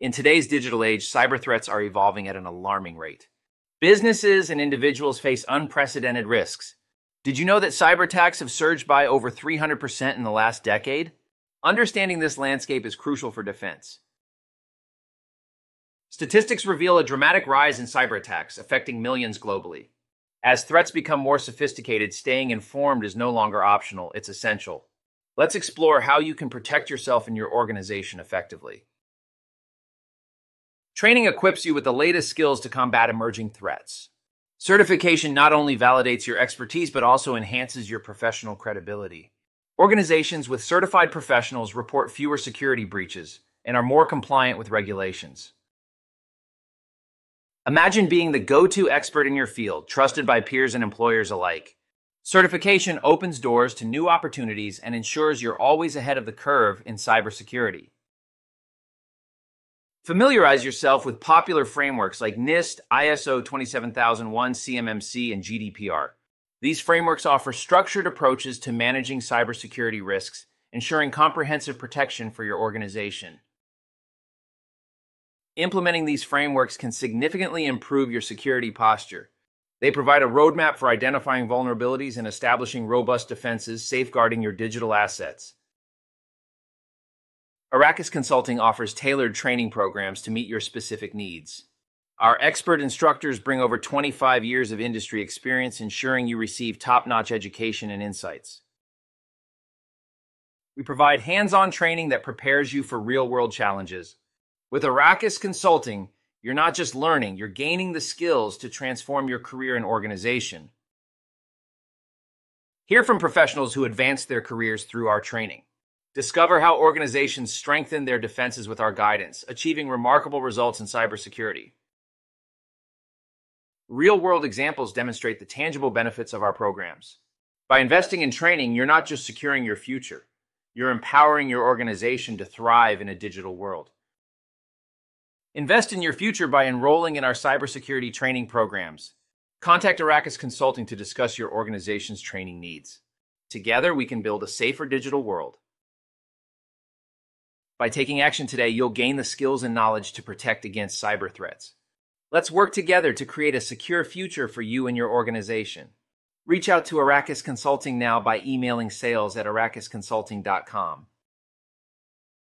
In today's digital age, cyber threats are evolving at an alarming rate. Businesses and individuals face unprecedented risks. Did you know that cyber attacks have surged by over 300% in the last decade? Understanding this landscape is crucial for defense. Statistics reveal a dramatic rise in cyber attacks, affecting millions globally. As threats become more sophisticated, staying informed is no longer optional, it's essential. Let's explore how you can protect yourself and your organization effectively. Training equips you with the latest skills to combat emerging threats. Certification not only validates your expertise, but also enhances your professional credibility. Organizations with certified professionals report fewer security breaches and are more compliant with regulations. Imagine being the go-to expert in your field, trusted by peers and employers alike. Certification opens doors to new opportunities and ensures you're always ahead of the curve in cybersecurity. Familiarize yourself with popular frameworks like NIST, ISO 27001, CMMC, and GDPR. These frameworks offer structured approaches to managing cybersecurity risks, ensuring comprehensive protection for your organization. Implementing these frameworks can significantly improve your security posture. They provide a roadmap for identifying vulnerabilities and establishing robust defenses, safeguarding your digital assets. Arrakis Consulting offers tailored training programs to meet your specific needs. Our expert instructors bring over 25 years of industry experience, ensuring you receive top-notch education and insights. We provide hands-on training that prepares you for real-world challenges. With Arrakis Consulting, you're not just learning, you're gaining the skills to transform your career and organization. Hear from professionals who advance their careers through our training. Discover how organizations strengthen their defenses with our guidance, achieving remarkable results in cybersecurity. Real-world examples demonstrate the tangible benefits of our programs. By investing in training, you're not just securing your future, you're empowering your organization to thrive in a digital world. Invest in your future by enrolling in our cybersecurity training programs. Contact Arrakis Consulting to discuss your organization's training needs. Together, we can build a safer digital world. By taking action today, you'll gain the skills and knowledge to protect against cyber threats. Let's work together to create a secure future for you and your organization. Reach out to Arrakis Consulting now by emailing sales@arrakisconsulting.com.